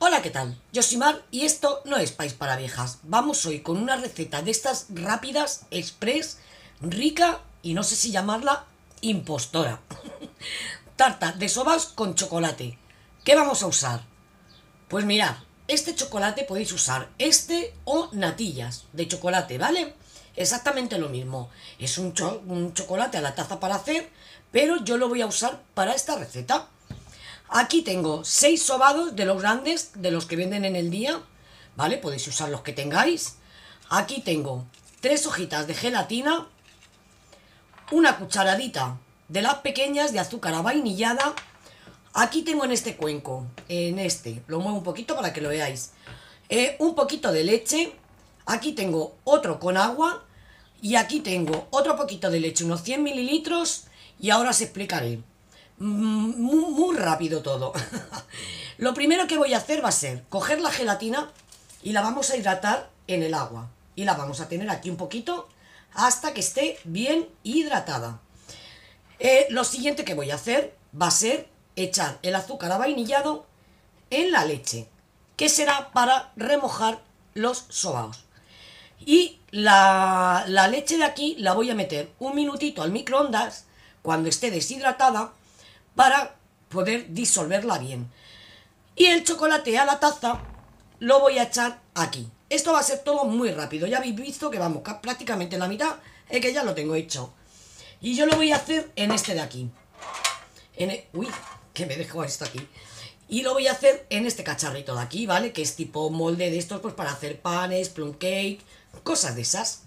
Hola, ¿qué tal? Yo soy Mar y esto no es País para Viejas. Vamos hoy con una receta de estas rápidas, express, rica y no sé si llamarla impostora. Tarta de sobaos con chocolate. ¿Qué vamos a usar? Pues mirad, este chocolate podéis usar este o natillas de chocolate, ¿vale? Exactamente lo mismo. Es un chocolate a la taza para hacer, pero yo lo voy a usar para esta receta. Aquí tengo 6 sobados de los grandes, de los que venden en el día, ¿vale? Podéis usar los que tengáis. Aquí tengo 3 hojitas de gelatina, una cucharadita de las pequeñas de azúcar avainillada. Aquí tengo en este cuenco, lo muevo un poquito para que lo veáis, un poquito de leche. Aquí tengo otro con agua y aquí tengo otro poquito de leche, unos 100 mililitros, y ahora os explicaré. Muy, muy rápido todo. Lo primero que voy a hacer va a ser coger la gelatina y la vamos a hidratar en el agua y la vamos a tener aquí un poquito hasta que esté bien hidratada. Lo siguiente que voy a hacer va a ser echar el azúcar avainillado en la leche, que será para remojar los sobaos, y la leche de aquí la voy a meter un minutito al microondas cuando esté deshidratada para poder disolverla bien. Y el chocolate a la taza lo voy a echar aquí. Esto va a ser todo muy rápido. Ya habéis visto que vamos prácticamente la mitad, es que ya lo tengo hecho. Y yo lo voy a hacer en este de aquí. Uy, que me dejo esto aquí. Y lo voy a hacer en este cacharrito de aquí, ¿vale? Que es tipo molde de estos, pues para hacer panes, plum cake, cosas de esas.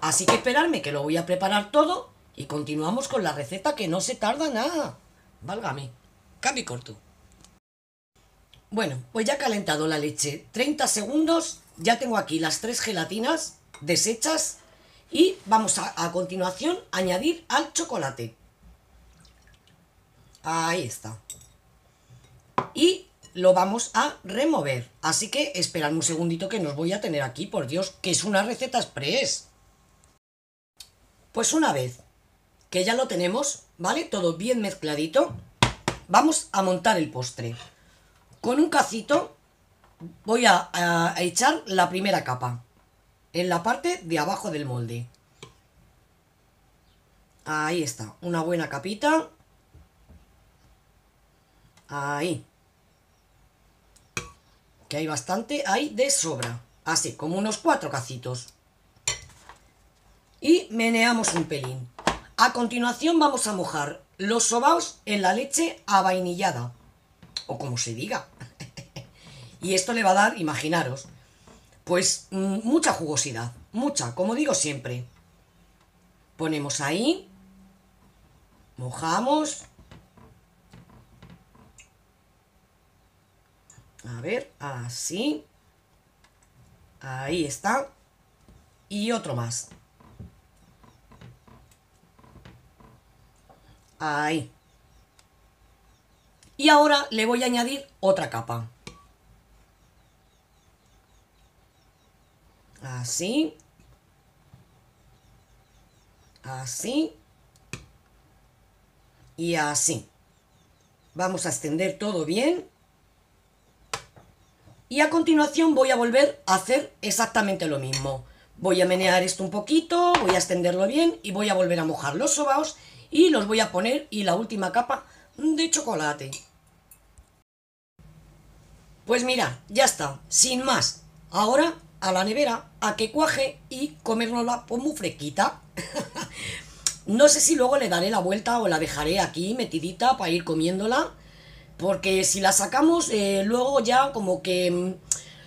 Así que esperadme que lo voy a preparar todo y continuamos con la receta, que no se tarda nada. Válgame, cambio y corto. Bueno, pues ya he calentado la leche 30 segundos. Ya tengo aquí las 3 gelatinas deshechas y vamos a continuación a añadir al chocolate. Ahí está. Y lo vamos a remover. Así que esperad un segundito que nos voy a tener aquí, por Dios, que es una receta express. Pues una vez que ya lo tenemos, ¿vale? Todo bien mezcladito. Vamos a montar el postre. Con un cacito voy a echar la primera capa en la parte de abajo del molde. Ahí está, una buena capita. Ahí. Que hay bastante, hay de sobra. Así, como unos 4 cacitos. Y meneamos un pelín. A continuación vamos a mojar los sobaos en la leche avainillada, o como se diga. Y esto le va a dar, imaginaros, pues mucha jugosidad, mucha, como digo siempre. Ponemos ahí, mojamos. A ver, así. Ahí está. Y otro más. Ahí. Y ahora le voy a añadir otra capa. Así. Así. Y así. Vamos a extender todo bien. Y a continuación voy a volver a hacer exactamente lo mismo. Voy a menear esto un poquito, voy a extenderlo bien y voy a volver a mojar los sobaos. Y los voy a poner, y la última capa de chocolate. Pues mira, ya está, sin más. Ahora a la nevera, a que cuaje y comérnosla pues muy fresquita. No sé si luego le daré la vuelta o la dejaré aquí metidita para ir comiéndola. Porque si la sacamos, luego ya como que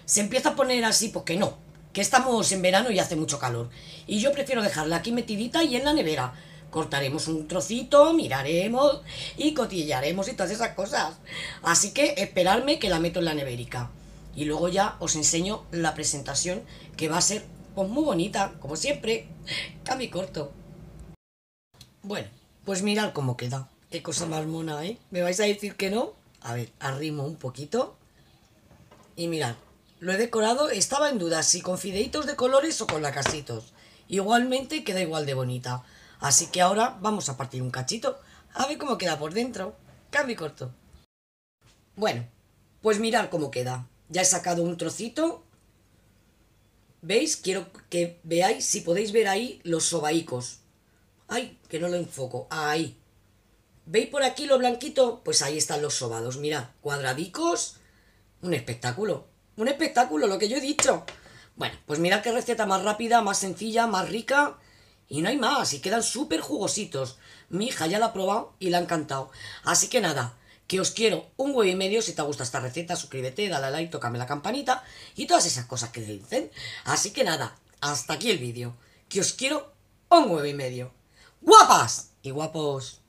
se empieza a poner así, pues que no. Que estamos en verano y hace mucho calor. Y yo prefiero dejarla aquí metidita y en la nevera. Cortaremos un trocito, miraremos y cotillaremos y todas esas cosas. Así que esperadme que la meto en la neverica. Y luego ya os enseño la presentación, que va a ser pues muy bonita, como siempre. Cambio corto. Bueno, pues mirad cómo queda. Qué cosa más mona, ¿eh? ¿Me vais a decir que no? A ver, arrimo un poquito. Y mirad, lo he decorado. Estaba en duda si con fideitos de colores o con lacasitos. Igualmente queda igual de bonita. Así que ahora vamos a partir un cachito, a ver cómo queda por dentro. Cambio corto. Bueno, Pues mirad cómo queda. Ya he sacado un trocito. ¿Veis? Quiero que veáis, si podéis ver ahí los sobaicos. Ay, que no lo enfoco. Ahí. ¿Veis por aquí lo blanquito? Pues ahí están los sobados. Mirad, cuadradicos. Un espectáculo. Un espectáculo, lo que yo he dicho. Bueno, pues mirad qué receta más rápida, más sencilla, más rica. Y no hay más. Y quedan súper jugositos. Mi hija ya la ha probado y la ha encantado. Así que nada, que os quiero un huevo y medio. Si te gusta esta receta, suscríbete, dale a like, tócame la campanita y todas esas cosas que dicen. Así que nada, hasta aquí el vídeo. Que os quiero un huevo y medio. ¡Guapas! Y guapos.